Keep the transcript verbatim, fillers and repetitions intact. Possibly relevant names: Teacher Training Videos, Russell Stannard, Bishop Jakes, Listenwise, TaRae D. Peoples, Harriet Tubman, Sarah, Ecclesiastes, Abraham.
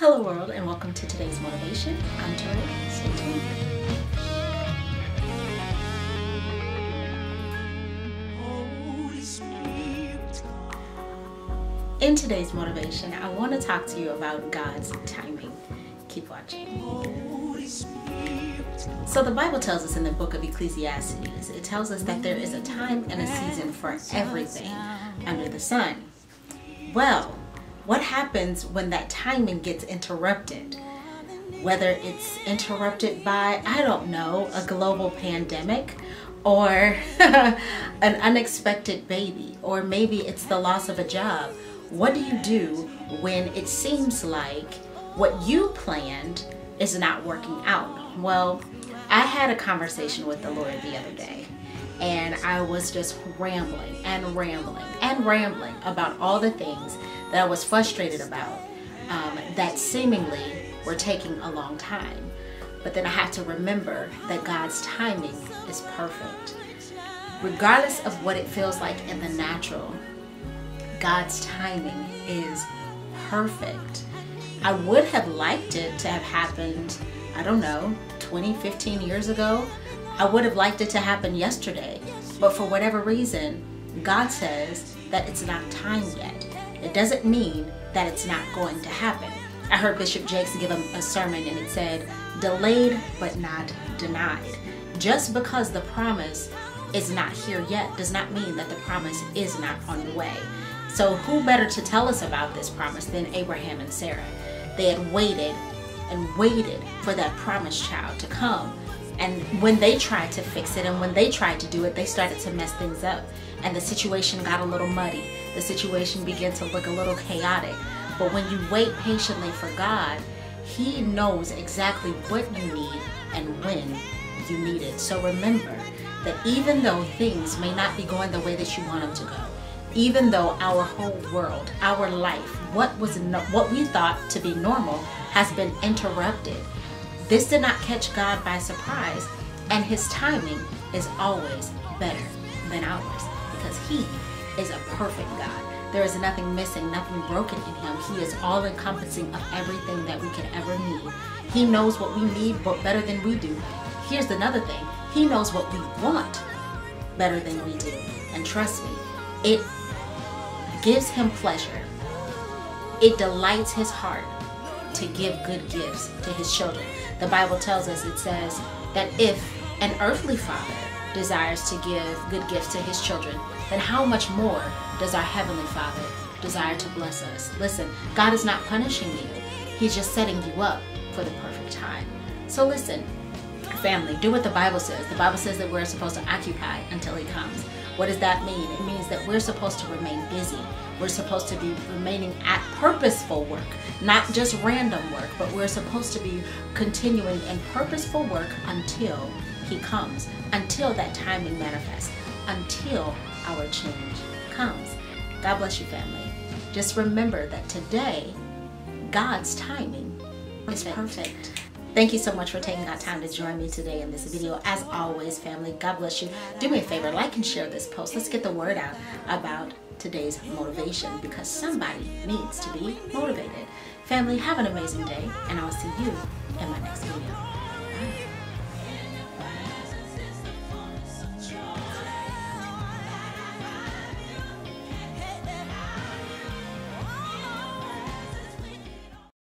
Hello world, and welcome to today's motivation. I'm TaRae. Stay tuned. In today's motivation, I want to talk to you about God's timing. Keep watching. So the Bible tells us in the book of Ecclesiastes, it tells us that there is a time and a season for everything under the sun. Well, what happens when that timing gets interrupted? Whether it's interrupted by, I don't know, a global pandemic, or an unexpected baby, or maybe it's the loss of a job. What do you do when it seems like what you planned is not working out? Well, I had a conversation with the Lord the other day, and I was just rambling and rambling and rambling about all the things that I was frustrated about um, that seemingly were taking a long time. But then I have to remember that God's timing is perfect. Regardless of what it feels like in the natural, God's timing is perfect. I would have liked it to have happened, I don't know, twenty, fifteen years ago. I would have liked it to happen yesterday, but for whatever reason, God says that it's not time yet. It doesn't mean that it's not going to happen. I heard Bishop Jakes give a, a sermon, and it said, delayed but not denied. Just because the promise is not here yet does not mean that the promise is not on the way. So who better to tell us about this promise than Abraham and Sarah? They had waited and waited for that promised child to come. And when they tried to fix it and when they tried to do it, they started to mess things up. And the situation got a little muddy. The situation began to look a little chaotic. But when you wait patiently for God, He knows exactly what you need and when you need it. So remember that even though things may not be going the way that you want them to go, even though our whole world, our life, what was no, what we thought to be normal has been interrupted, this did not catch God by surprise, and His timing is always better than ours because He is a perfect God. There is nothing missing, nothing broken in Him. He is all-encompassing of everything that we could ever need. He knows what we need better than we do. Here's another thing. He knows what we want better than we do. And trust me, it gives Him pleasure. It delights His heart to give good gifts to His children. The Bible tells us, it says that if an earthly father desires to give good gifts to his children, then how much more does our Heavenly Father desire to bless us? Listen, God is not punishing you. He's just setting you up for the perfect time. So listen, family, do what the Bible says. The Bible says that we're supposed to occupy until He comes. What does that mean? It means that we're supposed to remain busy. We're supposed to be remaining at purposeful work, not just random work, but we're supposed to be continuing in purposeful work until He comes, until that timing manifests, until our change comes. God bless you, family. Just remember that today, God's timing is perfect. Thank you so much for taking out time to join me today in this video. As always, family, God bless you. Do me a favor, like and share this post. Let's get the word out about today's motivation because somebody needs to be motivated. Family, have an amazing day, and I'll see you in my next video.